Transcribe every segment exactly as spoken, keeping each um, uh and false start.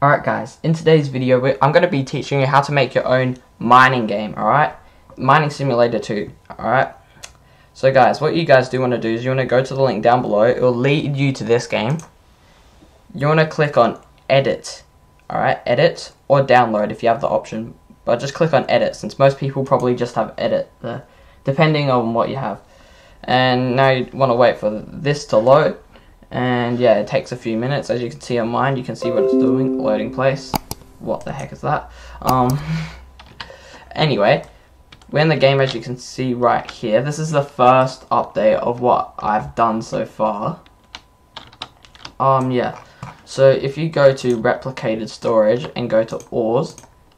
Alright guys, in today's video I'm going to be teaching you how to make your own mining game, alright? Mining Simulator two, alright? So guys, what you guys do want to do is you want to go to the link down below, it will lead you to this game. You want to click on edit, alright? Edit or download if you have the option, but just click on edit since most people probably just have edit there, depending on what you have. And now you want to wait for this to load. And yeah, it takes a few minutes. As you can see on mine, you can see what it's doing. Loading place. What the heck is that? Um. Anyway, we're in the game as you can see right here. This is the first update of what I've done so far. Um, yeah. So if you go to replicated storage and go to ores,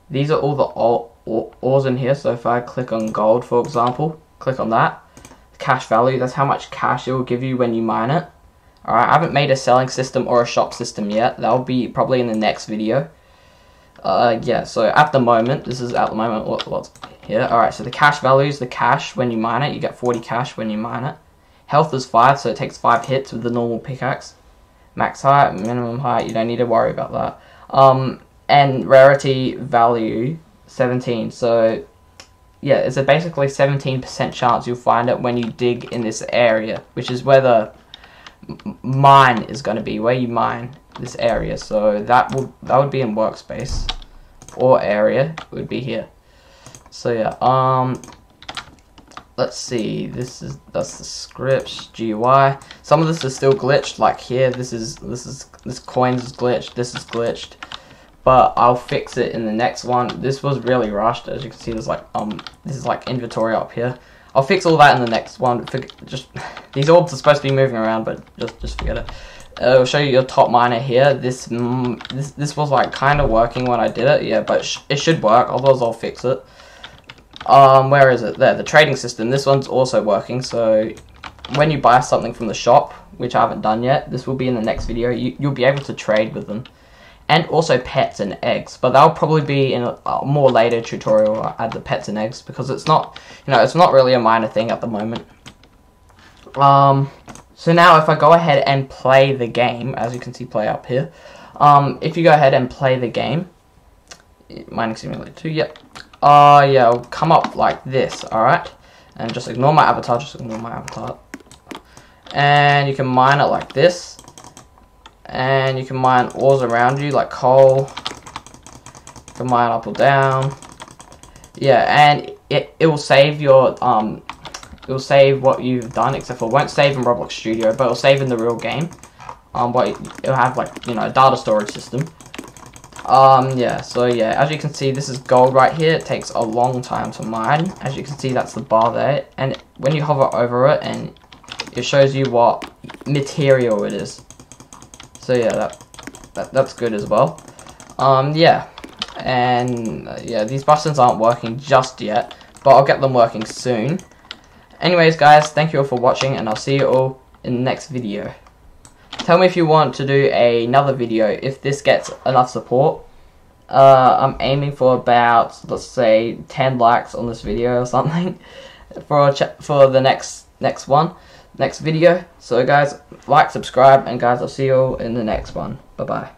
these are all the all, all, ores in here. So if I click on gold, for example, click on that. Cash value, that's how much cash it will give you when you mine it. Alright, I haven't made a selling system or a shop system yet. That'll be probably in the next video. Uh, yeah, so at the moment, this is at the moment what, what's here. Alright, so the cash value is the cash when you mine it. You get forty cash when you mine it. Health is five, so it takes five hits with the normal pickaxe. Max height, minimum height, you don't need to worry about that. Um, and rarity value, seventeen. So, yeah, it's a basically seventeen percent chance you'll find it when you dig in this area, which is where the mine is going to be, where you mine this area. So that will that would be in workspace, or area would be here. So yeah, um let's see, this is that's the scripts, G U I. Some of this is still glitched, like here this is this is this coins is glitched, this is glitched, but I'll fix it in the next one. This was really rushed, as you can see. There's like um this is like inventory up here. I'll fix all that in the next one. Just these orbs are supposed to be moving around, but just just forget it. Uh, I'll show you your top miner here. This mm, this this was like kind of working when I did it, yeah, but sh it should work. Otherwise, I'll fix it. Um, where is it? There, the trading system. This one's also working. So when you buy something from the shop, which I haven't done yet, this will be in the next video. You you'll be able to trade with them, and also pets and eggs. But that'll probably be in a, a more later tutorial. I'll add the pets and eggs because it's not, you know, it's not really a minor thing at the moment. Um, so now if I go ahead and play the game, as you can see play up here, um, if you go ahead and play the game, Mining Simulator two, yep, uh, yeah, it'll come up like this, alright, and just ignore my avatar, just ignore my avatar, and you can mine it like this, and you can mine ores around you, like coal, you can mine up or down, yeah, and it, it will save your, um, it'll save what you've done, except for it won't save in Roblox Studio, but it'll save in the real game. Um, but it'll have like, you know, a data storage system. Um, yeah, so yeah, as you can see, this is gold right here. It takes a long time to mine. As you can see, that's the bar there. And when you hover over it, and it shows you what material it is. So yeah, that, that that's good as well. Um, yeah, and uh, yeah, these buttons aren't working just yet, but I'll get them working soon. Anyways guys, thank you all for watching, and I'll see you all in the next video. Tell me if you want to do another video if this gets enough support. Uh, I'm aiming for about, let's say, ten likes on this video or something for a ch for the next next one, next video. So guys, like, subscribe, and guys, I'll see you all in the next one. Bye bye.